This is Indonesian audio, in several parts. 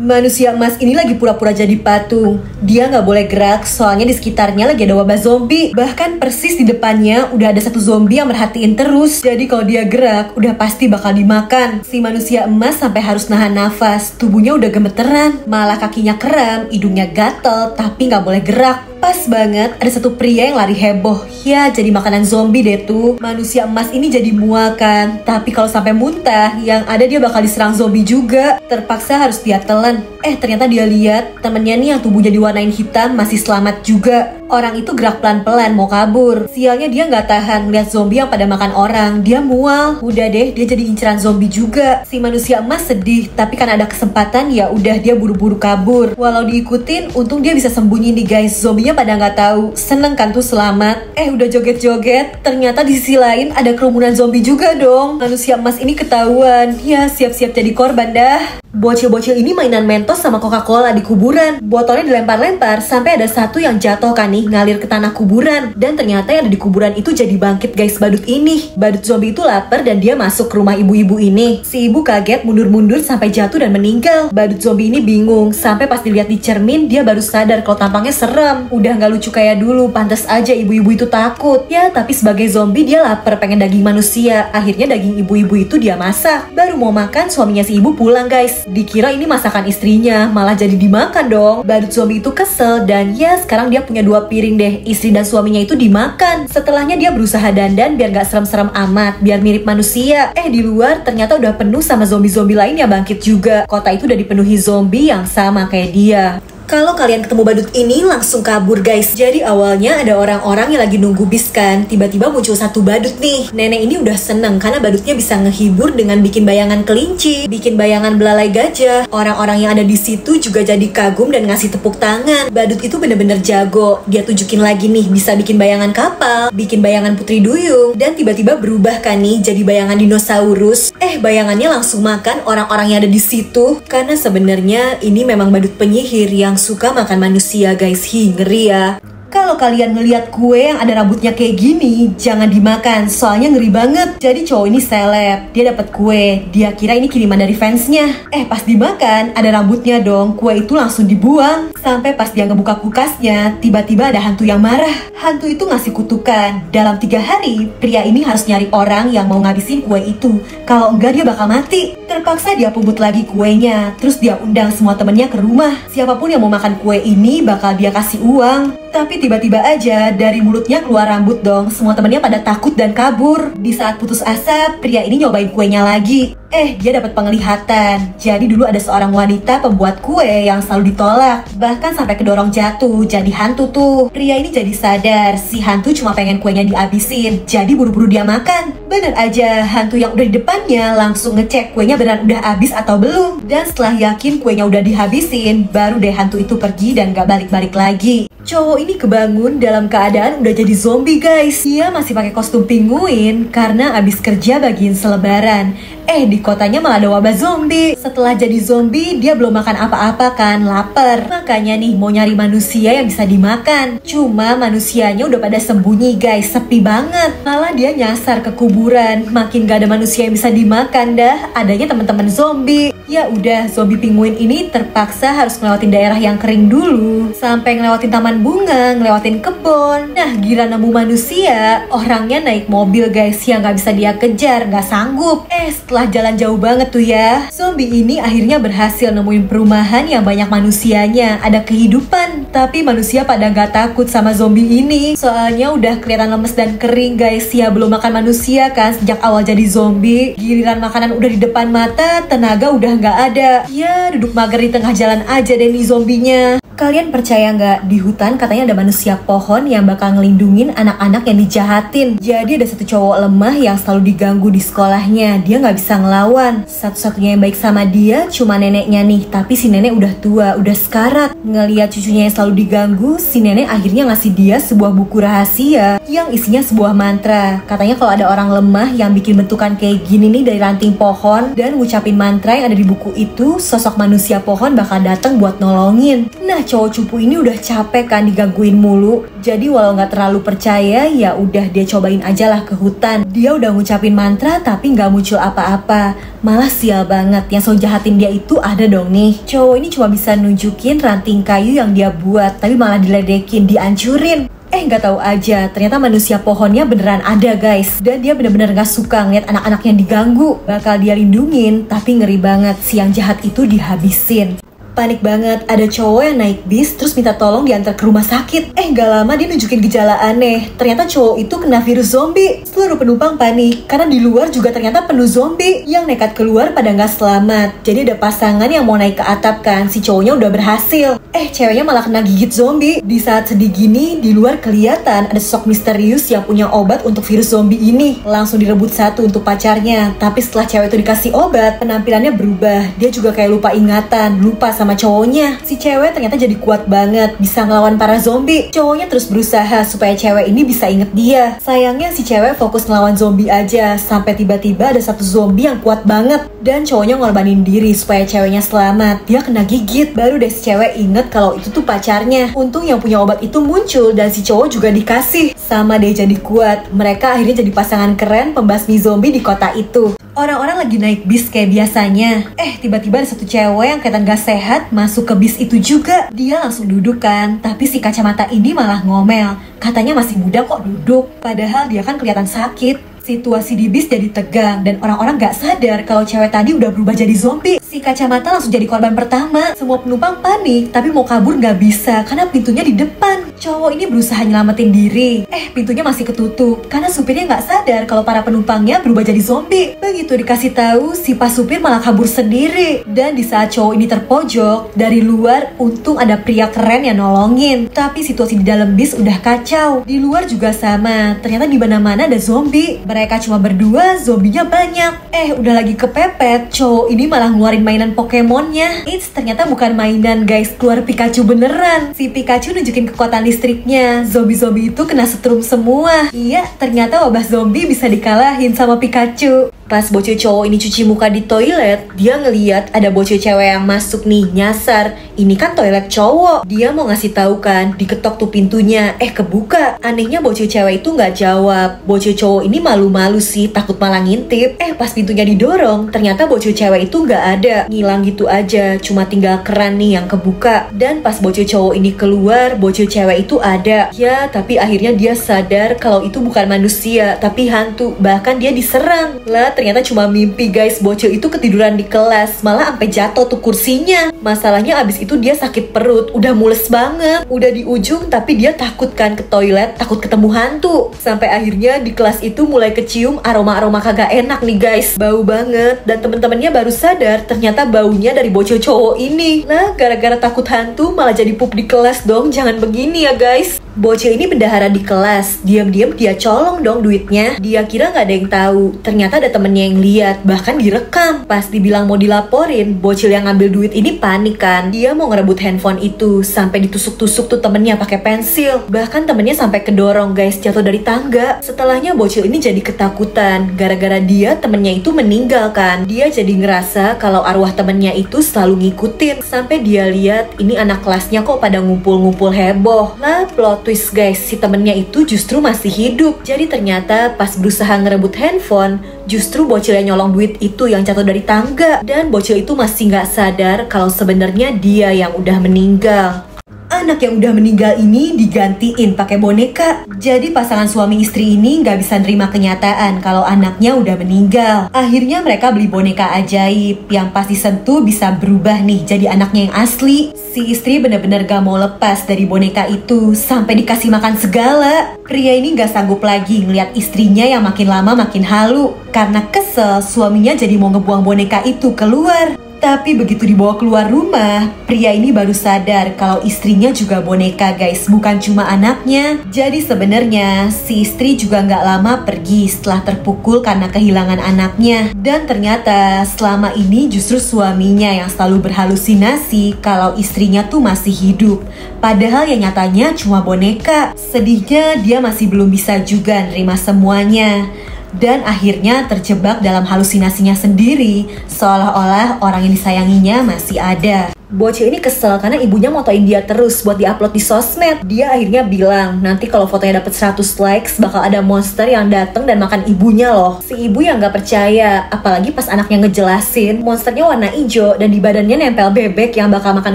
Manusia emas ini lagi pura-pura jadi patung. Dia nggak boleh gerak soalnya di sekitarnya lagi ada wabah zombie. Bahkan persis di depannya udah ada satu zombie yang merhatiin terus. Jadi kalau dia gerak udah pasti bakal dimakan. Si manusia emas sampai harus nahan nafas. Tubuhnya udah gemeteran, malah kakinya kram, hidungnya gatel, tapi nggak boleh gerak. Pas banget ada satu pria yang lari heboh. Ya jadi makanan zombie deh tuh. Manusia emas ini jadi muakan. Tapi kalau sampai muntah, yang ada dia bakal diserang zombie juga. Terpaksa harus dia telan. Ternyata dia lihat temennya nih yang tubuhnya diwarnain hitam masih selamat juga. Orang itu gerak pelan-pelan mau kabur. Sialnya dia nggak tahan melihat zombie yang pada makan orang. Dia mual. Udah deh dia jadi inceran zombie juga. Si manusia emas sedih. Tapi karena ada kesempatan ya udah dia buru-buru kabur. Walau diikutin, untung dia bisa sembunyi nih guys. Zombie pada nggak tahu. Seneng kan tuh selamat. Udah joget-joget. Ternyata di sisi lain ada kerumunan zombie juga dong. Manusia emas ini ketahuan. Ya siap-siap jadi korban dah. Bocil-bocil ini mainan Mentos sama Coca-Cola di kuburan. Botolnya dilempar-lempar sampai ada satu yang jatuh kan nih, ngalir ke tanah kuburan. Dan ternyata yang ada di kuburan itu jadi bangkit guys badut ini. Badut zombie itu lapar dan dia masuk ke rumah ibu-ibu ini. Si ibu kaget mundur-mundur sampai jatuh dan meninggal. Badut zombie ini bingung sampai pas dilihat di cermin dia baru sadar kalau tampangnya serem. Udah nggak lucu kayak dulu, pantas aja ibu-ibu itu takut. Ya tapi sebagai zombie dia lapar pengen daging manusia. Akhirnya daging ibu-ibu itu dia masak. Baru mau makan suaminya si ibu pulang guys. Dikira ini masakan istrinya, malah jadi dimakan dong. Badut zombie itu kesel dan ya sekarang dia punya dua piring deh. Istri dan suaminya itu dimakan. Setelahnya dia berusaha dandan biar gak serem-serem amat, biar mirip manusia. Di luar ternyata udah penuh sama zombie-zombie lain yang bangkit juga. Kota itu udah dipenuhi zombie yang sama kayak dia. Kalau kalian ketemu badut ini, langsung kabur guys. Jadi awalnya ada orang-orang yang lagi nunggu bis kan. Tiba-tiba muncul satu badut nih. Nenek ini udah seneng karena badutnya bisa ngehibur dengan bikin bayangan kelinci, bikin bayangan belalai gajah. Orang-orang yang ada di situ juga jadi kagum dan ngasih tepuk tangan. Badut itu bener-bener jago. Dia tunjukin lagi nih, bisa bikin bayangan kapal, bikin bayangan putri duyung. Dan tiba-tiba berubah kan nih, jadi bayangan dinosaurus. Bayangannya langsung makan orang-orang yang ada di situ. Karena sebenarnya ini memang badut penyihir yang suka makan manusia guys. Ngeri ya. Kalau kalian ngeliat kue yang ada rambutnya kayak gini, jangan dimakan, soalnya ngeri banget. Jadi cowok ini seleb, dia dapat kue, dia kira ini kiriman dari fansnya. Pas dimakan, ada rambutnya dong, kue itu langsung dibuang. Sampai pas dia ngebuka kulkasnya, tiba-tiba ada hantu yang marah. Hantu itu ngasih kutukan, dalam 3 hari, pria ini harus nyari orang yang mau ngabisin kue itu. Kalau enggak dia bakal mati. Terpaksa dia pungut lagi kuenya, terus dia undang semua temennya ke rumah. Siapapun yang mau makan kue ini bakal dia kasih uang. Tapi tiba-tiba aja dari mulutnya keluar rambut dong. Semua temennya pada takut dan kabur. Di saat putus asa, pria ini nyobain kuenya lagi. Dia dapat penglihatan. Jadi dulu ada seorang wanita pembuat kue yang selalu ditolak, bahkan sampai kedorong jatuh jadi hantu tuh. Pria ini jadi sadar si hantu cuma pengen kuenya dihabisin. Jadi buru-buru dia makan. Bener aja, hantu yang udah di depannya langsung ngecek kuenya beneran udah habis atau belum. Dan setelah yakin kuenya udah dihabisin, baru deh hantu itu pergi dan gak balik-balik lagi. Cowok ini kebangun dalam keadaan udah jadi zombie guys. Dia masih pakai kostum pinguin karena abis kerja bagiin selebaran. Di kotanya malah ada wabah zombie. Setelah jadi zombie, dia belum makan apa-apa kan, lapar. Makanya nih, mau nyari manusia yang bisa dimakan. Cuma manusianya udah pada sembunyi guys, sepi banget. Malah dia nyasar ke kuburan. Makin gak ada manusia yang bisa dimakan dah, adanya teman-teman zombie. Ya udah, zombie pinguin ini terpaksa harus ngelewatin daerah yang kering dulu. Sampai ngelewatin taman bunga, ngelewatin kebun. Nah, giliran nemu manusia, orangnya naik mobil guys, yang gak bisa dia kejar, gak sanggup. Setelah jalan jauh banget tuh ya, zombie ini akhirnya berhasil nemuin perumahan yang banyak manusianya, ada kehidupan. Tapi manusia pada gak takut sama zombie ini, soalnya udah kelihatan lemes dan kering guys. Ya belum makan manusia kan sejak awal jadi zombie. Giliran makanan udah di depan mata, tenaga udah nggak ada. Ya duduk mager di tengah jalan aja deh nih zombinya. Kalian percaya nggak, di hutan katanya ada manusia pohon yang bakal ngelindungin anak-anak yang dijahatin. Jadi ada satu cowok lemah yang selalu diganggu di sekolahnya. Dia nggak bisa ngelawan. Satu-satunya yang baik sama dia cuma neneknya nih. Tapi si nenek udah tua, udah sekarat. Ngeliat cucunya yang selalu diganggu, si nenek akhirnya ngasih dia sebuah buku rahasia yang isinya sebuah mantra. Katanya kalau ada orang lemah yang bikin bentukan kayak gini nih dari ranting pohon dan ngucapin mantra yang ada di buku itu, sosok manusia pohon bakal datang buat nolongin. Nah cowok cupu ini udah capek kan digangguin mulu. Jadi walau nggak terlalu percaya, ya udah dia cobain aja lah ke hutan. Dia udah ngucapin mantra tapi nggak muncul apa-apa. Malah sial banget, yang so jahatin dia itu ada dong nih. Cowok ini cuma bisa nunjukin ranting kayu yang dia buat, tapi malah diledekin, dihancurin. Nggak tahu aja, ternyata manusia pohonnya beneran ada guys. Dan dia bener-bener gak suka ngeliat anak-anaknya diganggu. Bakal dia lindungin, tapi ngeri banget si yang jahat itu dihabisin. Panik banget, ada cowok yang naik bis terus minta tolong diantar ke rumah sakit. Gak lama dia nunjukin gejala aneh. Ternyata cowok itu kena virus zombie. Seluruh penumpang panik, karena di luar juga ternyata penuh zombie. Yang nekat keluar pada gak selamat. Jadi ada pasangan yang mau naik ke atap kan, si cowoknya udah berhasil. Ceweknya malah kena gigit zombie. Di saat sedih gini, di luar kelihatan ada sosok misterius yang punya obat untuk virus zombie ini. Langsung direbut satu untuk pacarnya. Tapi setelah cewek itu dikasih obat, penampilannya berubah. Dia juga kayak lupa ingatan, lupa sama cowoknya. Si cewek ternyata jadi kuat banget, bisa ngelawan para zombie. Cowoknya terus berusaha supaya cewek ini bisa inget dia. Sayangnya si cewek fokus ngelawan zombie aja, sampai tiba-tiba ada satu zombie yang kuat banget. Dan cowoknya ngorbanin diri supaya ceweknya selamat. Dia kena gigit, baru deh si cewek inget kalau itu tuh pacarnya. Untung yang punya obat itu muncul dan si cowok juga dikasih. Sama deh jadi kuat. Mereka akhirnya jadi pasangan keren pembasmi zombie di kota itu. Orang-orang lagi naik bis kayak biasanya. Tiba-tiba ada satu cewek yang kelihatan gak sehat masuk ke bis itu juga. Dia langsung duduk kan, tapi si kacamata ini malah ngomel. Katanya masih muda kok duduk, padahal dia kan kelihatan sakit. Situasi di bis jadi tegang dan orang-orang gak sadar kalau cewek tadi udah berubah jadi zombie. Si kacamata langsung jadi korban pertama. Semua penumpang panik, tapi mau kabur gak bisa karena pintunya di depan. Cowok ini berusaha nyelamatin diri. Pintunya masih ketutup karena supirnya gak sadar kalau para penumpangnya berubah jadi zombie. Begitu dikasih tahu, si pas supir malah kabur sendiri. Dan di saat cowok ini terpojok, dari luar untung ada pria keren yang nolongin. Tapi situasi di dalam bis udah kacau. Di luar juga sama, ternyata di mana-mana ada zombie. Mereka cuma berdua, zombinya banyak. Udah lagi kepepet, cowok ini malah ngeluarin mainan Pokemonnya. It's ternyata bukan mainan guys, keluar Pikachu beneran. Si Pikachu nunjukin kekuatan listriknya. Zombie-zombie itu kena setrum semua. Iya, ternyata wabah zombie bisa dikalahin sama Pikachu. Pas bocil cowok ini cuci muka di toilet, dia ngeliat ada bocil cewek yang masuk nih, nyasar. Ini kan toilet cowok. Dia mau ngasih tahu kan, diketok tuh pintunya, kebuka. Anehnya bocil cewek itu nggak jawab. Bocil cowok ini malu-malu sih, takut malah ngintip. Pas pintunya didorong, ternyata bocil cewek itu nggak ada. Ngilang gitu aja, cuma tinggal keran nih yang kebuka. Dan pas bocil cowok ini keluar, bocil cewek itu ada. Ya, tapi akhirnya dia sadar kalau itu bukan manusia, tapi hantu. Bahkan dia diserang. Lah, ternyata cuma mimpi guys. Bocil itu ketiduran di kelas, malah sampai jatuh tuh kursinya. Masalahnya abis itu dia sakit perut, udah mules banget, udah di ujung, tapi dia takut kan ke toilet, takut ketemu hantu. Sampai akhirnya di kelas itu mulai kecium aroma-aroma kagak enak nih guys, bau banget. Dan temen-temennya baru sadar ternyata baunya dari bocil cowok ini. Nah, gara-gara takut hantu malah jadi pup di kelas dong. Jangan begini ya guys. Bocil ini bendahara di kelas, diam-diam dia colong dong duitnya. Dia kira nggak ada yang tahu, ternyata ada temen yang lihat, bahkan direkam. Pas dibilang mau dilaporin, bocil yang ngambil duit ini panik kan. Dia mau ngerebut handphone itu, sampai ditusuk-tusuk tuh temennya pakai pensil. Bahkan temennya sampai kedorong guys, jatuh dari tangga. Setelahnya bocil ini jadi ketakutan, gara-gara dia temennya itu meninggal kan. Dia jadi ngerasa kalau arwah temennya itu selalu ngikutin. Sampai dia lihat ini anak kelasnya kok pada ngumpul-ngumpul heboh. Lah, plot twist guys, si temennya itu justru masih hidup. Jadi ternyata pas berusaha ngerebut handphone, justru bocil yang nyolong duit itu yang jatuh dari tangga. Dan bocil itu masih nggak sadar kalau sebenarnya dia yang udah meninggal. Anak yang udah meninggal ini digantiin pakai boneka. Jadi pasangan suami istri ini nggak bisa nerima kenyataan kalau anaknya udah meninggal. Akhirnya mereka beli boneka ajaib yang pas disentuh bisa berubah nih jadi anaknya yang asli. Si istri bener-bener gak mau lepas dari boneka itu, sampai dikasih makan segala. Pria ini gak sanggup lagi ngeliat istrinya yang makin lama makin halu. Karena kesel, suaminya jadi mau ngebuang boneka itu keluar. Tapi begitu dibawa keluar rumah, pria ini baru sadar kalau istrinya juga boneka guys, bukan cuma anaknya. Jadi sebenarnya si istri juga nggak lama pergi setelah terpukul karena kehilangan anaknya. Dan ternyata selama ini justru suaminya yang selalu berhalusinasi kalau istrinya tuh masih hidup. Padahal yang nyatanya cuma boneka. Sedihnya dia masih belum bisa juga nerima semuanya. Dan akhirnya terjebak dalam halusinasinya sendiri, seolah-olah orang yang disayanginya masih ada. Bocil ini kesel karena ibunya motoin dia terus buat diupload di sosmed. Dia akhirnya bilang, nanti kalau fotonya dapat 100 likes bakal ada monster yang dateng dan makan ibunya loh. Si ibu yang gak percaya, apalagi pas anaknya ngejelasin monsternya warna hijau dan di badannya nempel bebek yang bakal makan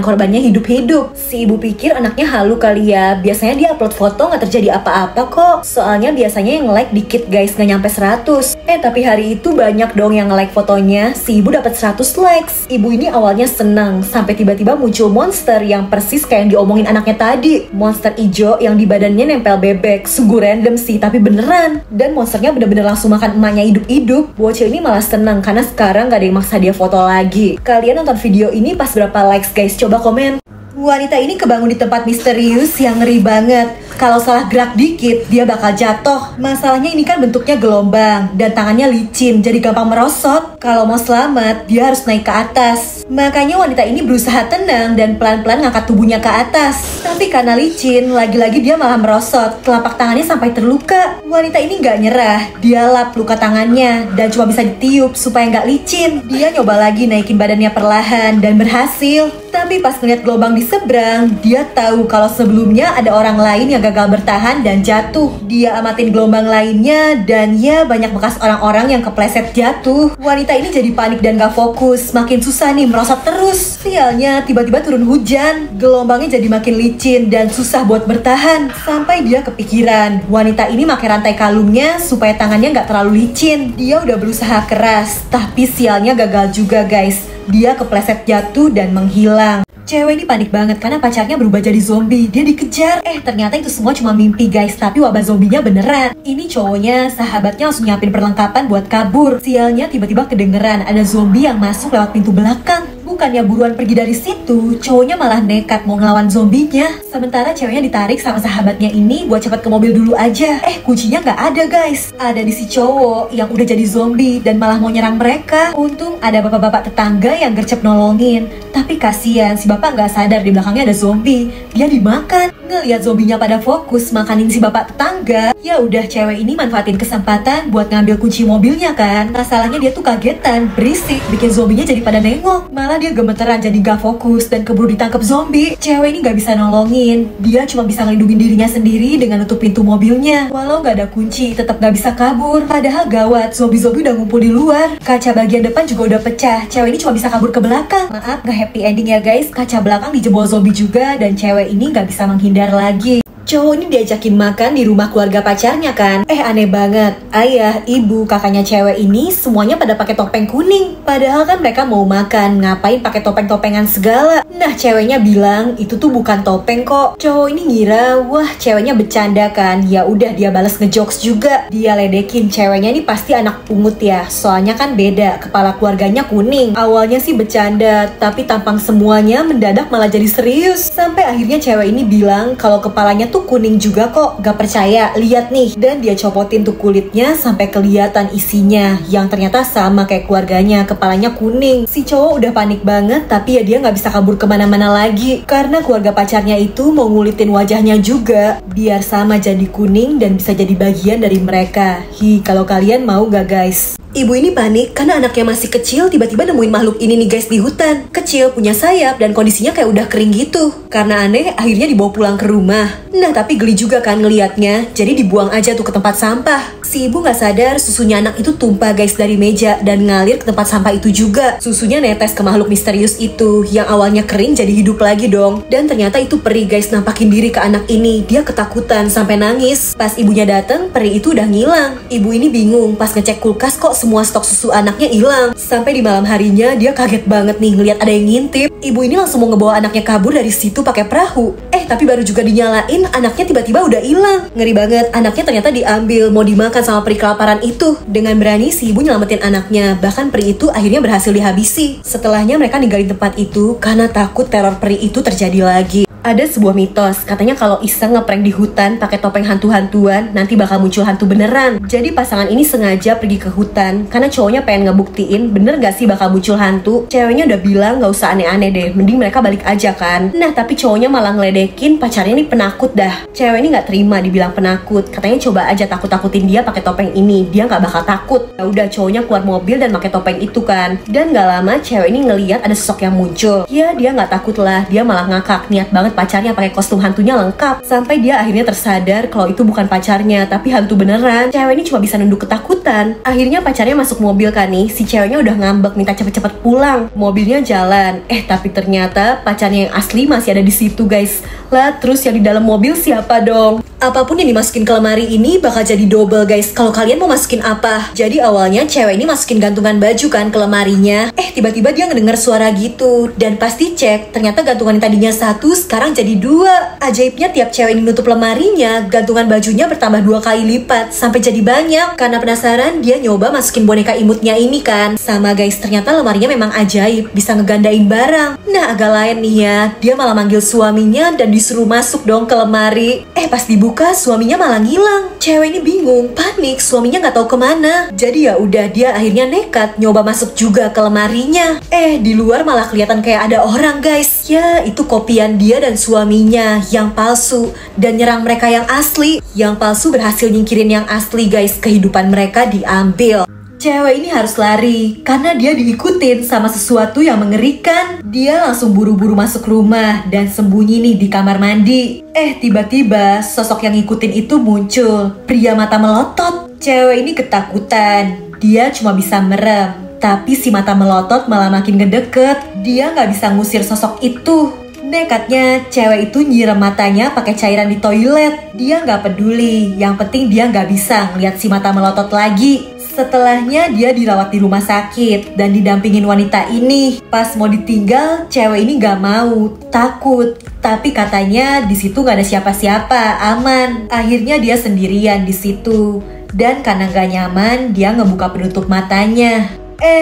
korbannya hidup-hidup. Si ibu pikir anaknya halu kali ya, biasanya dia upload foto gak terjadi apa-apa kok. Soalnya biasanya yang like dikit guys, gak nyampe 100. Tapi hari itu banyak dong yang like fotonya, si ibu dapat 100 likes. Ibu ini awalnya seneng, sampai tiba-tiba muncul monster yang persis kayak yang diomongin anaknya tadi. Monster ijo yang di badannya nempel bebek. Sungguh random sih, tapi beneran. Dan monsternya bener-bener langsung makan emaknya hidup-hidup. Bocil ini malah seneng karena sekarang gak ada yang maksa dia foto lagi. Kalian nonton video ini pas berapa likes guys? Coba komen. Wanita ini kebangun di tempat misterius yang ngeri banget. Kalau salah gerak dikit, dia bakal jatuh. Masalahnya ini kan bentuknya gelombang dan tangannya licin, jadi gampang merosot. Kalau mau selamat, dia harus naik ke atas. Makanya wanita ini berusaha tenang dan pelan-pelan ngangkat tubuhnya ke atas. Tapi karena licin, lagi-lagi dia malah merosot. Telapak tangannya sampai terluka. Wanita ini nggak nyerah, dia lap luka tangannya dan cuma bisa ditiup supaya nggak licin. Dia nyoba lagi naikin badannya perlahan dan berhasil. Tapi pas ngeliat gelombang di seberang, dia tahu kalau sebelumnya ada orang lain yang gagal bertahan dan jatuh. Dia amatin gelombang lainnya dan ya banyak bekas orang-orang yang kepleset jatuh. Wanita ini jadi panik dan gak fokus, makin susah nih merosot terus. Sialnya tiba-tiba turun hujan, gelombangnya jadi makin licin dan susah buat bertahan. Sampai dia kepikiran, wanita ini pakai rantai kalungnya supaya tangannya gak terlalu licin. Dia udah berusaha keras, tapi sialnya gagal juga guys. Dia kepleset jatuh dan menghilang. Cewek ini panik banget karena pacarnya berubah jadi zombie. Dia dikejar. Ternyata itu semua cuma mimpi guys. Tapi wabah zombinya beneran. Ini cowoknya, sahabatnya langsung nyiapin perlengkapan buat kabur. Sialnya tiba-tiba kedengeran ada zombie yang masuk lewat pintu belakang. Bukannya buruan pergi dari situ, cowoknya malah nekat mau ngelawan zombinya. Sementara ceweknya ditarik sama sahabatnya ini buat cepat ke mobil dulu aja. Kuncinya nggak ada guys. Ada di si cowok yang udah jadi zombie dan malah mau nyerang mereka. Untung ada bapak-bapak tetangga yang gercep nolongin. Tapi kasihan si bapak nggak sadar di belakangnya ada zombie. Dia dimakan. Ngeliat zombinya pada fokus makanin si bapak tetangga. Ya udah, cewek ini manfaatin kesempatan buat ngambil kunci mobilnya kan. Masalahnya dia tuh kagetan, berisik, bikin zombinya jadi pada nengok. Malah dia gemeteran jadi gak fokus dan keburu ditangkap zombie. Cewek ini gak bisa nolongin, dia cuma bisa ngelindungin dirinya sendiri dengan nutup pintu mobilnya. Walau gak ada kunci, tetap gak bisa kabur. Padahal gawat, zombie-zombie udah ngumpul di luar. Kaca bagian depan juga udah pecah, cewek ini cuma bisa kabur ke belakang. Maaf, gak happy ending ya guys, kaca belakang dijebol zombie juga dan cewek ini gak bisa menghindar lagi. Cowok ini diajakin makan di rumah keluarga pacarnya kan. Aneh banget. Ayah, ibu, kakaknya cewek ini semuanya pada pakai topeng kuning. Padahal kan mereka mau makan, ngapain pakai topeng-topengan segala. Nah, ceweknya bilang itu tuh bukan topeng kok. Cowok ini ngira, wah ceweknya bercanda kan. Ya udah, dia balas ngejokes juga. Dia ledekin, ceweknya ini pasti anak pungut ya. Soalnya kan beda, kepala keluarganya kuning. Awalnya sih bercanda, tapi tampang semuanya mendadak malah jadi serius. Sampai akhirnya cewek ini bilang kalau kepalanya tuh kuning juga kok, gak percaya, lihat nih. Dan dia copotin tuh kulitnya sampai kelihatan isinya, yang ternyata sama kayak keluarganya, kepalanya kuning. Si cowok udah panik banget, tapi ya dia gak bisa kabur kemana-mana lagi, karena keluarga pacarnya itu mau ngulitin wajahnya juga, biar sama jadi kuning dan bisa jadi bagian dari mereka. Kalau kalian mau gak guys? Ibu ini panik karena anaknya masih kecil tiba-tiba nemuin makhluk ini nih guys di hutan. Kecil, punya sayap, dan kondisinya kayak udah kering gitu. Karena aneh, akhirnya dibawa pulang ke rumah. Nah tapi geli juga kan ngeliatnya, jadi dibuang aja tuh ke tempat sampah. Si ibu gak sadar susunya anak itu tumpah guys dari meja dan ngalir ke tempat sampah itu juga. Susunya netes ke makhluk misterius itu, yang awalnya kering jadi hidup lagi dong. Dan ternyata itu peri guys nampakin diri ke anak ini, dia ketakutan sampai nangis. Pas ibunya dateng, peri itu udah ngilang. Ibu ini bingung, pas ngecek kulkas kok semua stok susu anaknya hilang. Sampai di malam harinya dia kaget banget nih ngeliat ada yang ngintip. Ibu ini langsung mau ngebawa anaknya kabur dari situ pakai perahu. Tapi baru juga dinyalain, anaknya tiba-tiba udah hilang. Ngeri banget, anaknya ternyata diambil, mau dimakan sama peri kelaparan itu. Dengan berani si ibu nyelamatin anaknya, bahkan peri itu akhirnya berhasil dihabisi. Setelahnya mereka ninggalin tempat itu karena takut teror peri itu terjadi lagi. Ada sebuah mitos, katanya kalau iseng ngeprank di hutan pakai topeng hantu-hantuan, nanti bakal muncul hantu beneran. Jadi pasangan ini sengaja pergi ke hutan karena cowoknya pengen ngebuktiin bener gak sih bakal muncul hantu. Ceweknya udah bilang gak usah aneh-aneh deh, mending mereka balik aja kan. Nah tapi cowoknya malah ngeledekin, pacarnya ini penakut dah. Cewek ini gak terima dibilang penakut, katanya coba aja takut-takutin dia pakai topeng ini, dia gak bakal takut. Ya udah cowoknya keluar mobil dan pakai topeng itu kan. Dan gak lama cewek ini ngeliat ada sosok yang muncul. Ya dia gak takut lah, dia malah ngakak, niat banget pacarnya pakai kostum hantunya lengkap. Sampai dia akhirnya tersadar kalau itu bukan pacarnya tapi hantu beneran. Cewek ini cuma bisa nunduk ketakutan. Akhirnya pacarnya masuk mobil kan nih, si ceweknya udah ngambek minta cepet-cepet pulang. Mobilnya jalan, tapi ternyata pacarnya yang asli masih ada di situ guys. Lah terus yang di dalam mobil siapa dong? Apapun yang dimasukin ke lemari ini bakal jadi double guys. Kalau kalian mau masukin apa? Jadi awalnya cewek ini masukin gantungan baju kan ke lemarinya. Tiba-tiba dia ngedengar suara gitu. Dan pasti cek, ternyata gantungan yang tadinya satu sekarang jadi dua. Ajaibnya tiap cewek ini nutup lemarinya, gantungan bajunya bertambah 2 kali lipat sampai jadi banyak. Karena penasaran dia nyoba masukin boneka imutnya ini kan. Sama guys, ternyata lemarinya memang ajaib, bisa ngegandain barang. Nah agak lain nih ya, dia malah manggil suaminya dan disuruh masuk dong ke lemari. Pas dibuka suaminya malah ngilang. Cewek ini bingung, panik, suaminya nggak tahu kemana. Jadi ya udah dia akhirnya nekat nyoba masuk juga ke lemarinya. Di luar malah kelihatan kayak ada orang guys. Ya itu kopian dia dan suaminya yang palsu dan nyerang mereka yang asli. Yang palsu berhasil nyingkirin yang asli guys, kehidupan mereka diambil. Cewek ini harus lari karena dia diikutin sama sesuatu yang mengerikan. Dia langsung buru-buru masuk rumah dan sembunyi nih di kamar mandi. Tiba-tiba sosok yang ngikutin itu muncul, pria mata melotot. Cewek ini ketakutan, dia cuma bisa merem. Tapi si mata melotot malah makin ngedeket, dia nggak bisa ngusir sosok itu. Nekatnya, cewek itu nyiram matanya pakai cairan di toilet. Dia nggak peduli, yang penting dia nggak bisa ngeliat si mata melotot lagi. Setelahnya dia dirawat di rumah sakit dan didampingin wanita ini. Pas mau ditinggal, cewek ini nggak mau, takut. Tapi katanya di situ nggak ada siapa-siapa, aman. Akhirnya dia sendirian di situ. Dan karena nggak nyaman, dia ngebuka penutup matanya.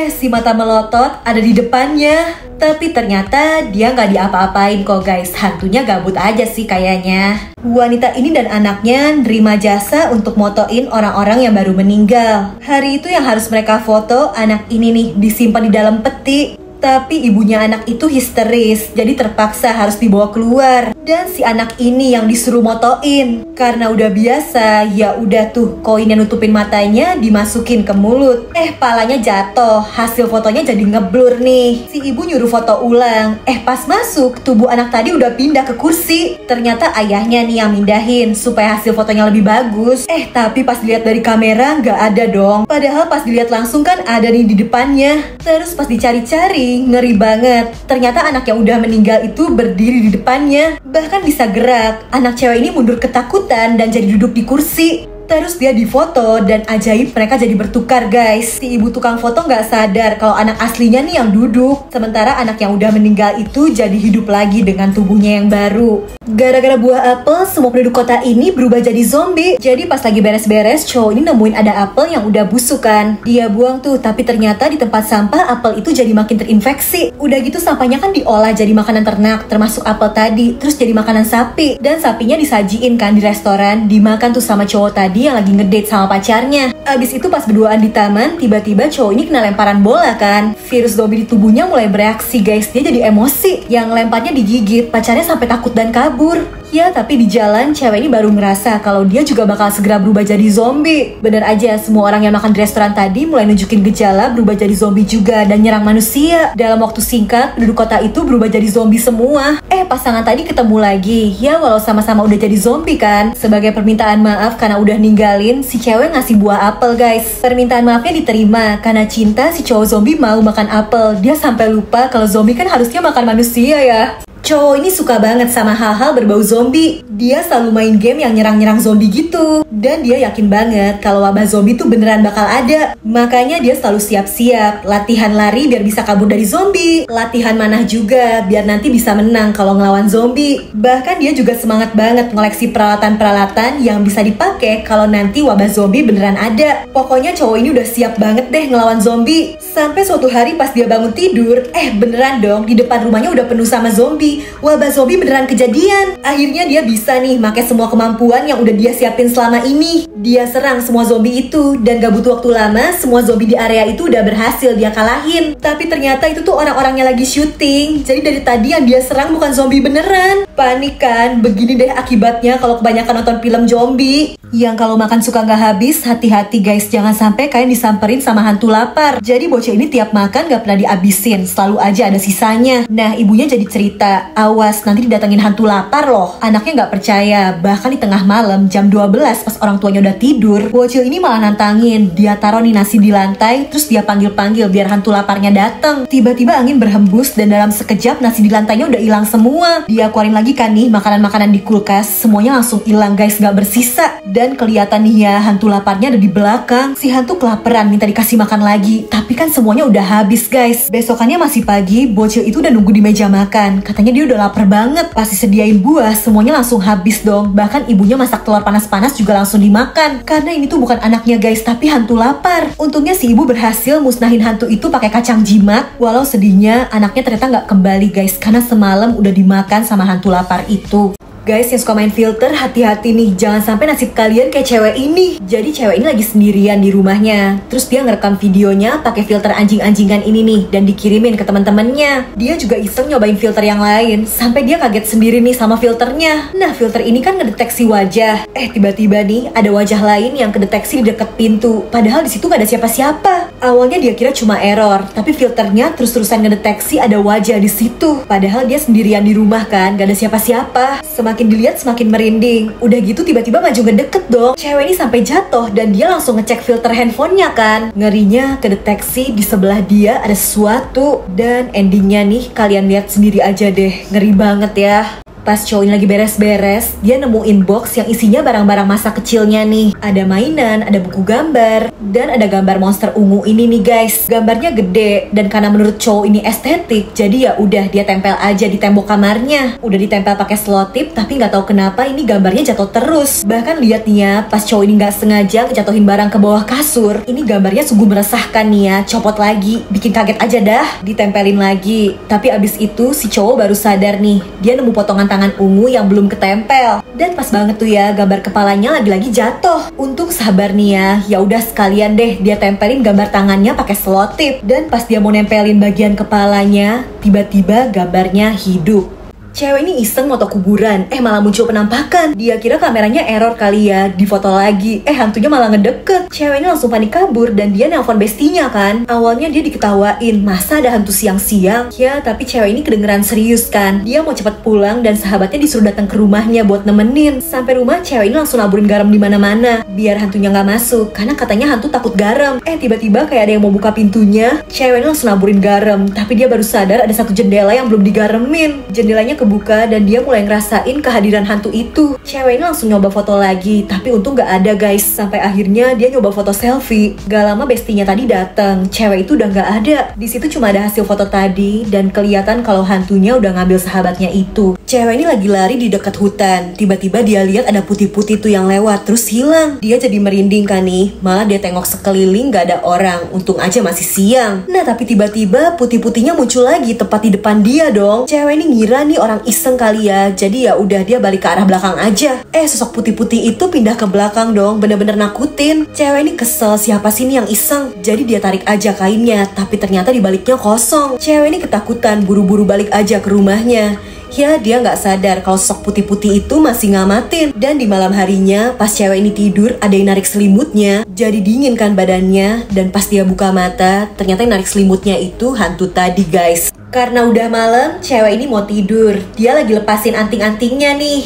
Si mata melotot ada di depannya. Tapi ternyata dia nggak diapa-apain kok guys, hantunya gabut aja sih kayaknya. Wanita ini dan anaknya nerima jasa untuk motoin orang-orang yang baru meninggal. Hari itu yang harus mereka foto, anak ini nih disimpan di dalam peti. Tapi ibunya anak itu histeris, jadi terpaksa harus dibawa keluar. Dan si anak ini yang disuruh motoin. Karena udah biasa, ya udah tuh koin yang nutupin matanya dimasukin ke mulut. Palanya jatuh, hasil fotonya jadi ngeblur nih. Si ibu nyuruh foto ulang. Pas masuk, tubuh anak tadi udah pindah ke kursi. Ternyata ayahnya nih yang mindahin supaya hasil fotonya lebih bagus. Tapi pas dilihat dari kamera nggak ada dong. Padahal pas dilihat langsung kan ada nih di depannya. Terus pas dicari-cari, ngeri banget. Ternyata anak yang udah meninggal itu berdiri di depannya, bahkan bisa gerak. Anak cewek ini mundur ketakutan dan jadi duduk di kursi. Terus dia difoto dan ajaib mereka jadi bertukar guys. Si ibu tukang foto nggak sadar kalau anak aslinya nih yang duduk, sementara anak yang udah meninggal itu jadi hidup lagi dengan tubuhnya yang baru. Gara-gara buah apel, semua penduduk kota ini berubah jadi zombie. Jadi pas lagi beres-beres, cowok ini nemuin ada apel yang udah busuk kan. Dia buang tuh, tapi ternyata di tempat sampah apel itu jadi makin terinfeksi. Udah gitu sampahnya kan diolah jadi makanan ternak, termasuk apel tadi, terus jadi makanan sapi. Dan sapinya disajiin kan di restoran, dimakan tuh sama cowok tadi yang lagi ngedate sama pacarnya. Abis itu pas berduaan di taman, tiba-tiba cowok ini kena lemparan bola kan. Virus zombie di tubuhnya mulai bereaksi guys, dia jadi emosi. Yang lemparnya digigit, pacarnya sampai takut dan kabur. Ya tapi di jalan cewek ini baru ngerasa kalau dia juga bakal segera berubah jadi zombie. Bener aja, semua orang yang makan di restoran tadi mulai nunjukin gejala berubah jadi zombie juga dan nyerang manusia. Dalam waktu singkat, penduduk kota itu berubah jadi zombie semua. Pasangan tadi ketemu lagi. Ya walau sama-sama udah jadi zombie kan. Sebagai permintaan maaf karena udah ninggalin, si cewek ngasih buah apel guys. Permintaan maafnya diterima karena cinta si cowok zombie mau makan apel. Dia sampai lupa kalau zombie kan harusnya makan manusia ya. Cowok ini suka banget sama hal-hal berbau zombie. Dia selalu main game yang nyerang-nyerang zombie gitu. Dan dia yakin banget kalau wabah zombie tuh beneran bakal ada. Makanya dia selalu siap-siap. Latihan lari biar bisa kabur dari zombie. Latihan manah juga biar nanti bisa menang kalau ngelawan zombie. Bahkan dia juga semangat banget ngoleksi peralatan-peralatan yang bisa dipakai kalau nanti wabah zombie beneran ada. Pokoknya cowok ini udah siap banget deh ngelawan zombie. Sampai suatu hari pas dia bangun tidur, beneran dong di depan rumahnya udah penuh sama zombie. Zombie. Wah, Bah Zombie beneran kejadian. Akhirnya dia bisa nih pakai semua kemampuan yang udah dia siapin selama ini. Dia serang semua zombie itu, dan gak butuh waktu lama semua zombie di area itu udah berhasil dia kalahin. Tapi ternyata itu tuh orang-orangnya lagi syuting. Jadi dari tadi yang dia serang bukan zombie beneran. Panik kan? Begini deh akibatnya kalau kebanyakan nonton film zombie. Yang kalau makan suka gak habis, hati-hati guys, jangan sampai kalian disamperin sama hantu lapar. Jadi bocah ini tiap makan gak pernah dihabisin, selalu aja ada sisanya. Nah, ibunya jadi cerita, awas nanti didatengin hantu lapar loh. Anaknya gak percaya, bahkan di tengah malam jam 12 pas orang tuanya udah tidur, bocil ini malah nantangin. Dia taruh nih nasi di lantai, terus dia panggil-panggil biar hantu laparnya dateng. Tiba-tiba angin berhembus dan dalam sekejap nasi di lantainya udah hilang semua. Dia keluarin lagi kan nih makanan-makanan di kulkas, semuanya langsung hilang guys, gak bersisa. Dan kelihatan nih ya hantu laparnya ada di belakang. Si hantu kelaperan minta dikasih makan lagi, tapi kan semuanya udah habis guys. Besokannya masih pagi, bocil itu udah nunggu di meja makan. Katanya dia udah lapar banget, pasti sediain buah, semuanya langsung habis dong. Bahkan ibunya masak telur panas-panas juga langsung dimakan. Karena ini tuh bukan anaknya guys, tapi hantu lapar. Untungnya si ibu berhasil musnahin hantu itu pakai kacang jimat. Walau sedihnya anaknya ternyata nggak kembali guys, karena semalam udah dimakan sama hantu lapar itu. Guys yang suka main filter, hati-hati nih, jangan sampai nasib kalian kayak cewek ini. Jadi cewek ini lagi sendirian di rumahnya, terus dia ngerekam videonya pakai filter anjing-anjingan ini nih, dan dikirimin ke teman-temannya. Dia juga iseng nyobain filter yang lain, sampai dia kaget sendiri nih sama filternya. Nah, filter ini kan ngedeteksi wajah. Tiba-tiba nih ada wajah lain yang kedeteksi di dekat pintu, padahal di situ gak ada siapa-siapa. Awalnya dia kira cuma error, tapi filternya terus-terusan ngedeteksi ada wajah di situ, padahal dia sendirian di rumah kan, gak ada siapa-siapa. Semakin dilihat semakin merinding. Udah gitu tiba-tiba maju ngedeket dong. Cewek ini sampai jatuh dan dia langsung ngecek filter handphonenya kan. Ngerinya kedeteksi di sebelah dia ada sesuatu. Dan endingnya nih kalian lihat sendiri aja deh. Ngeri banget ya. Pas cowok ini lagi beres-beres, dia nemuin box yang isinya barang-barang masa kecilnya nih. Ada mainan, ada buku gambar, dan ada gambar monster ungu ini nih guys. Gambarnya gede, dan karena menurut cowok ini estetik, jadi ya udah dia tempel aja di tembok kamarnya. Udah ditempel pakai selotip, tapi nggak tahu kenapa ini gambarnya jatuh terus. Bahkan lihat nih ya, pas cowok ini nggak sengaja jatuhin barang ke bawah kasur, ini gambarnya sungguh meresahkan nih ya. Copot lagi, bikin kaget aja dah. Ditempelin lagi, tapi abis itu si cowok baru sadar nih, dia nemu potongan tangan ungu yang belum ketempel. Dan pas banget tuh ya, gambar kepalanya lagi-lagi jatuh. Untung sabar nih ya. Ya udah sekalian deh dia tempelin gambar tangannya pakai selotip. Dan pas dia mau nempelin bagian kepalanya, tiba-tiba gambarnya hidup. Cewek ini iseng moto kuburan, malah muncul penampakan. Dia kira kameranya error kali ya, difoto lagi. Hantunya malah ngedeket. Cewek ini langsung panik kabur dan dia nelpon bestinya kan. Awalnya dia diketawain, masa ada hantu siang-siang? Ya, tapi cewek ini kedengeran serius kan. Dia mau cepet pulang dan sahabatnya disuruh datang ke rumahnya buat nemenin. Sampai rumah, cewek ini langsung naburin garam di mana-mana biar hantunya nggak masuk, karena katanya hantu takut garam. Tiba-tiba kayak ada yang mau buka pintunya, cewek ini langsung naburin garam. Tapi dia baru sadar ada satu jendela yang belum digaramin. Jendelanya kebuka dan dia mulai ngerasain kehadiran hantu itu. Cewek ini langsung nyoba foto lagi, tapi untung gak ada guys. Sampai akhirnya dia nyoba foto selfie. Gak lama bestinya tadi datang, cewek itu udah gak ada. Di situ cuma ada hasil foto tadi dan kelihatan kalau hantunya udah ngambil sahabatnya itu. Cewek ini lagi lari di dekat hutan, tiba-tiba dia lihat ada putih-putih tuh yang lewat terus hilang. Dia jadi merinding kan nih, malah dia tengok sekeliling gak ada orang. Untung aja masih siang. Nah, tapi tiba-tiba putih-putihnya muncul lagi tepat di depan dia dong. Cewek ini ngira nih orang iseng kali ya, jadi ya udah dia balik ke arah belakang aja. Sosok putih-putih itu pindah ke belakang dong, bener-bener nakutin. Cewek ini kesel, siapa sih nih yang iseng? Jadi dia tarik aja kainnya, tapi ternyata dibaliknya kosong. Cewek ini ketakutan, buru-buru balik aja ke rumahnya. Ya, dia nggak sadar kalau sosok putih-putih itu masih ngamatin. Dan di malam harinya, pas cewek ini tidur, ada yang narik selimutnya. Jadi dingin kan badannya, dan pas dia buka mata, ternyata yang narik selimutnya itu hantu tadi guys. Karena udah malam, cewek ini mau tidur. Dia lagi lepasin anting-antingnya nih.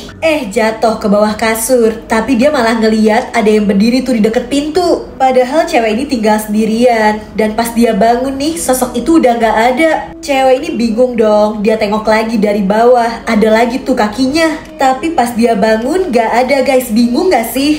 Jatuh ke bawah kasur. Tapi dia malah ngeliat ada yang berdiri tuh di deket pintu. Padahal cewek ini tinggal sendirian. Dan pas dia bangun nih, sosok itu udah gak ada. Cewek ini bingung dong. Dia tengok lagi dari bawah, ada lagi tuh kakinya. Tapi pas dia bangun, gak ada guys. Bingung gak sih?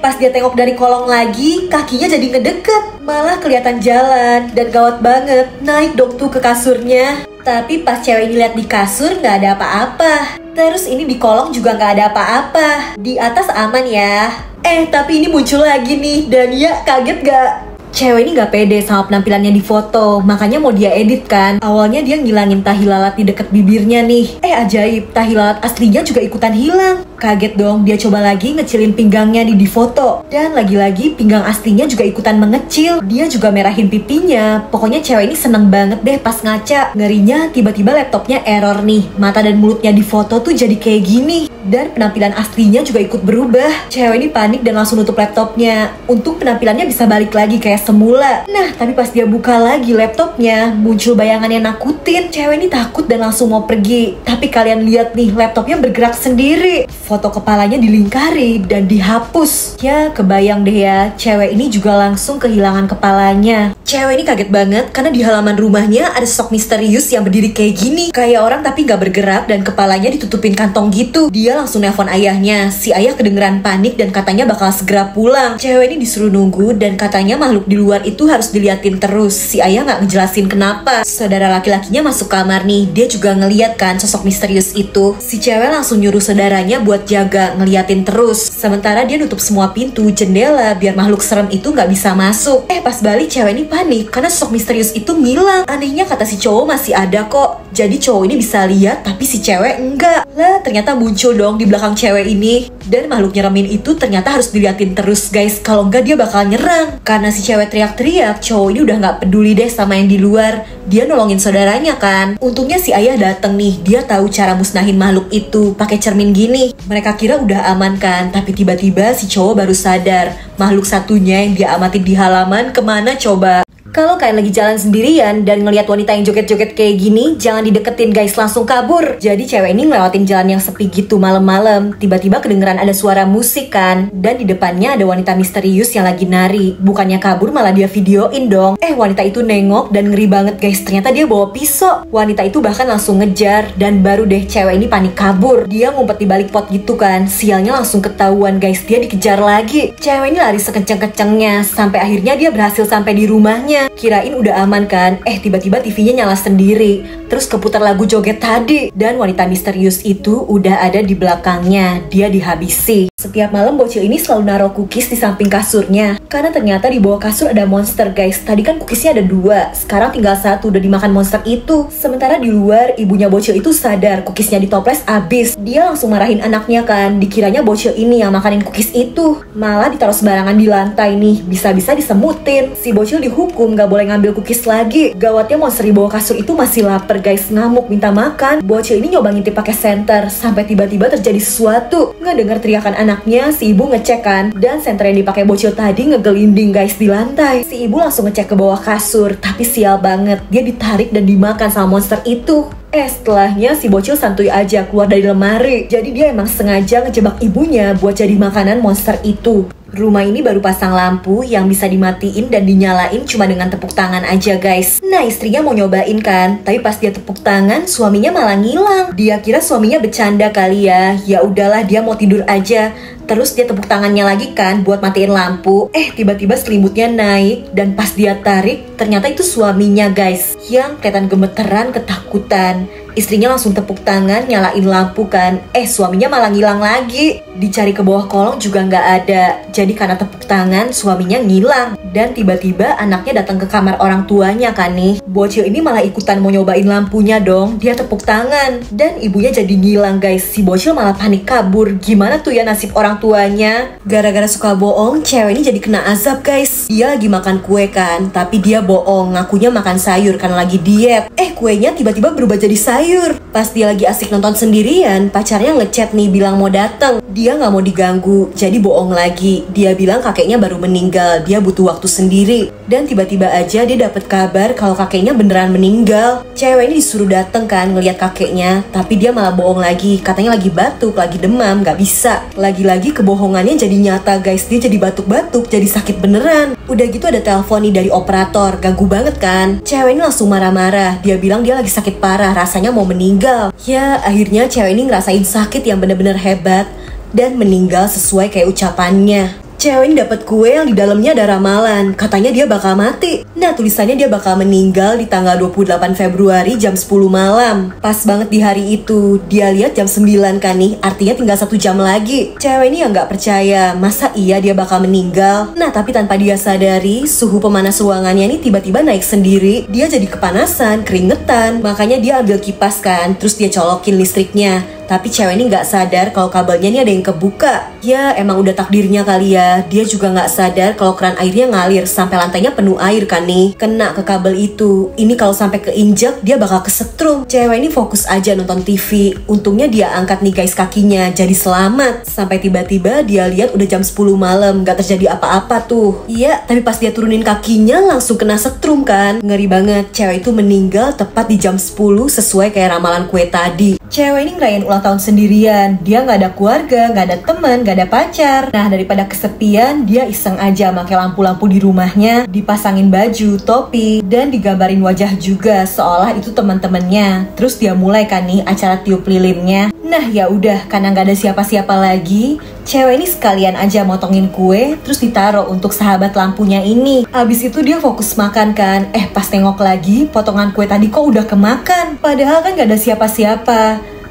Pas dia tengok dari kolong lagi, kakinya jadi ngedeket. Malah kelihatan jalan dan gawat banget. Naik dong tuh ke kasurnya. Tapi pas cewek ini lihat di kasur nggak ada apa-apa. Terus ini di kolong juga nggak ada apa-apa. Di atas aman ya. Tapi ini muncul lagi nih. Dan ya kaget gak? cewek ini gak pede sama penampilannya di foto, makanya mau dia edit kan. Awalnya dia ngilangin tahi lalat di deket bibirnya nih. Ajaib, tahi lalat aslinya juga ikutan hilang. Kaget dong, dia coba lagi ngecilin pinggangnya di foto. Dan lagi-lagi pinggang aslinya juga ikutan mengecil. Dia juga merahin pipinya. Pokoknya cewek ini seneng banget deh pas ngaca. Ngerinya tiba-tiba laptopnya error nih. Mata dan mulutnya di foto tuh jadi kayak gini. Dan penampilan aslinya juga ikut berubah. Cewek ini panik dan langsung nutup laptopnya. Untung penampilannya bisa balik lagi kayak semula. Nah, tapi pas dia buka lagi laptopnya, muncul bayangan yang nakutin. Cewek ini takut dan langsung mau pergi. Tapi kalian lihat nih, laptopnya bergerak sendiri. Foto kepalanya dilingkari dan dihapus. Ya, kebayang deh ya, cewek ini juga langsung kehilangan kepalanya. Cewek ini kaget banget karena di halaman rumahnya ada sosok misterius yang berdiri kayak gini. Kayak orang tapi gak bergerak dan kepalanya ditutupin kantong gitu. Dia langsung nelpon ayahnya. Si ayah kedengeran panik dan katanya bakal segera pulang. Cewek ini disuruh nunggu dan katanya makhluk di luar itu harus diliatin terus. Si ayah nggak ngejelasin kenapa. Saudara laki-lakinya masuk kamar nih. Dia juga ngeliat kan sosok misterius itu. Si cewek langsung nyuruh saudaranya buat jaga, ngeliatin terus. Sementara dia nutup semua pintu, jendela, biar makhluk serem itu nggak bisa masuk. Pas balik cewek ini panik karena sosok misterius itu ngilang. Anehnya kata si cowok masih ada kok. Jadi cowok ini bisa lihat tapi si cewek enggak. Lah, ternyata muncul dong di belakang cewek ini. Dan makhluk nyeremin itu ternyata harus diliatin terus guys. Kalau enggak dia bakal nyerang. Karena si cewek teriak-teriak, cowok ini udah nggak peduli deh sama yang di luar. Dia nolongin saudaranya kan. Untungnya si ayah dateng nih. Dia tahu cara musnahin makhluk itu pakai cermin gini. Mereka kira udah aman kan. Tapi tiba-tiba si cowok baru sadar makhluk satunya yang dia amati di halaman kemana coba. Kalau kalian lagi jalan sendirian dan ngelihat wanita yang joget-joget kayak gini, jangan dideketin guys, langsung kabur. Jadi cewek ini ngelewatin jalan yang sepi gitu malam-malam. Tiba-tiba kedengeran ada suara musik kan, dan di depannya ada wanita misterius yang lagi nari. Bukannya kabur malah dia videoin dong. Wanita itu nengok dan ngeri banget guys, ternyata dia bawa pisau. Wanita itu bahkan langsung ngejar dan baru deh cewek ini panik kabur. Dia ngumpet di balik pot gitu kan, sialnya langsung ketahuan guys, dia dikejar lagi. Cewek ini lari sekenceng-kencengnya sampai akhirnya dia berhasil sampai di rumahnya. Kirain udah aman kan, tiba-tiba TV-nya nyala sendiri. Terus keputar lagu joget tadi. Dan wanita misterius itu udah ada di belakangnya. Dia dihabisi. Setiap malam bocil ini selalu naruh cookies di samping kasurnya. Karena ternyata di bawah kasur ada monster guys. Tadi kan cookiesnya ada 2, sekarang tinggal 1 udah dimakan monster itu. Sementara di luar, ibunya bocil itu sadar cookiesnya ditoples abis. Dia langsung marahin anaknya kan. Dikiranya bocil ini yang makanin cookies itu, malah ditaruh sembarangan di lantai nih. Bisa-bisa disemutin. Si bocil dihukum gak boleh ngambil cookies lagi. Gawatnya monster di bawah kasur itu masih lapar guys, ngamuk minta makan. Bocil ini nyoba ngintip pakai senter sampai tiba-tiba terjadi sesuatu. Ngedenger teriakan anaknya, si ibu ngecek kan, dan senter yang dipakai bocil tadi ngegelinding guys di lantai. Si ibu langsung ngecek ke bawah kasur, tapi sial banget, dia ditarik dan dimakan sama monster itu. Setelahnya si bocil santuy aja keluar dari lemari. Jadi dia emang sengaja ngejebak ibunya buat jadi makanan monster itu. Rumah ini baru pasang lampu yang bisa dimatiin dan dinyalain cuma dengan tepuk tangan aja guys. Nah, istrinya mau nyobain kan, tapi pas dia tepuk tangan suaminya malah ngilang. Dia kira suaminya bercanda kali ya. Ya udahlah, dia mau tidur aja. Terus dia tepuk tangannya lagi kan buat matiin lampu. Tiba-tiba selimutnya naik dan pas dia tarik ternyata itu suaminya guys, yang kelihatan gemeteran ketakutan. Istrinya langsung tepuk tangan, nyalain lampu kan. Suaminya malah ngilang lagi. Dicari ke bawah kolong juga nggak ada. Jadi karena tepuk tangan, suaminya ngilang. Dan tiba-tiba anaknya datang ke kamar orang tuanya kan nih. Bocil ini malah ikutan mau nyobain lampunya dong. Dia tepuk tangan. Dan ibunya jadi ngilang guys. Si bocil malah panik kabur. Gimana tuh ya nasib orang tuanya? Gara-gara suka bohong, cewek ini jadi kena azab guys. Dia lagi makan kue kan, tapi dia bohong, ngakunya makan sayur karena lagi diet. Kuenya tiba-tiba berubah jadi sayur. Pas dia lagi asik nonton sendirian, pacarnya ngechat nih bilang mau datang. Dia nggak mau diganggu, jadi bohong lagi. Dia bilang kakeknya baru meninggal, dia butuh waktu sendiri. Dan tiba-tiba aja dia dapat kabar kalau kakeknya beneran meninggal. Cewek ini disuruh dateng kan ngeliat kakeknya, tapi dia malah bohong lagi. Katanya lagi batuk, lagi demam, nggak bisa. Lagi-lagi kebohongannya jadi nyata guys, dia jadi batuk-batuk, jadi sakit beneran. Udah gitu ada telepon nih dari operator, ganggu banget kan. Cewek ini langsung marah-marah, dia bilang dia lagi sakit parah, rasanya mau meninggal. Ya, akhirnya cewek ini ngerasain sakit yang bener-bener hebat dan meninggal sesuai kayak ucapannya. Cewek ini dapat kue yang di dalamnya ada ramalan, katanya dia bakal mati. Nah, tulisannya dia bakal meninggal di tanggal 28 Februari jam 10 malam. Pas banget di hari itu, dia lihat jam 9 kan nih, artinya tinggal 1 jam lagi. Cewek ini yang nggak percaya, masa iya dia bakal meninggal? Nah, tapi tanpa dia sadari, suhu pemanas ruangannya ini tiba-tiba naik sendiri. Dia jadi kepanasan, keringetan, makanya dia ambil kipas kan, terus dia colokin listriknya. Tapi cewek ini nggak sadar kalau kabelnya ini ada yang kebuka. Ya emang udah takdirnya kali ya. Dia juga nggak sadar kalau keran airnya ngalir sampai lantainya penuh air kan nih. Kena ke kabel itu. Ini kalau sampai keinjak dia bakal kesetrum. Cewek ini fokus aja nonton TV. Untungnya dia angkat nih guys kakinya, jadi selamat. Sampai tiba-tiba dia lihat udah jam 10 malam, nggak terjadi apa-apa tuh. Iya, tapi pas dia turunin kakinya langsung kena setrum kan. Ngeri banget. Cewek itu meninggal tepat di jam 10 sesuai kayak ramalan kue tadi. Cewek ini ngerayain ulang tahun sendirian. Dia nggak ada keluarga, nggak ada teman, nggak ada pacar. Nah, daripada kesepian, dia iseng aja pakai lampu-lampu di rumahnya, dipasangin baju, topi, dan digambarin wajah juga seolah itu teman-temannya. Terus dia mulai kan nih acara tiup lilinnya. Nah, ya udah, karena nggak ada siapa-siapa lagi, cewek ini sekalian aja motongin kue, terus ditaruh untuk sahabat lampunya ini. Abis itu dia fokus makan kan. Pas tengok lagi, potongan kue tadi kok udah kemakan. Padahal kan nggak ada siapa-siapa.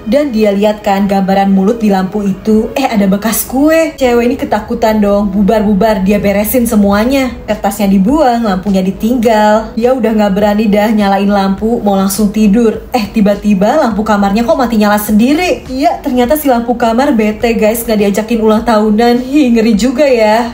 Dan dia lihat kan gambaran mulut di lampu itu, ada bekas kue. Cewek ini ketakutan dong, bubar-bubar dia beresin semuanya. Kertasnya dibuang, lampunya ditinggal. Dia udah gak berani dah nyalain lampu, mau langsung tidur. Tiba-tiba lampu kamarnya kok mati nyala sendiri. Iya, ternyata si lampu kamar bete guys, gak diajakin ulang tahunan. Ngeri juga ya.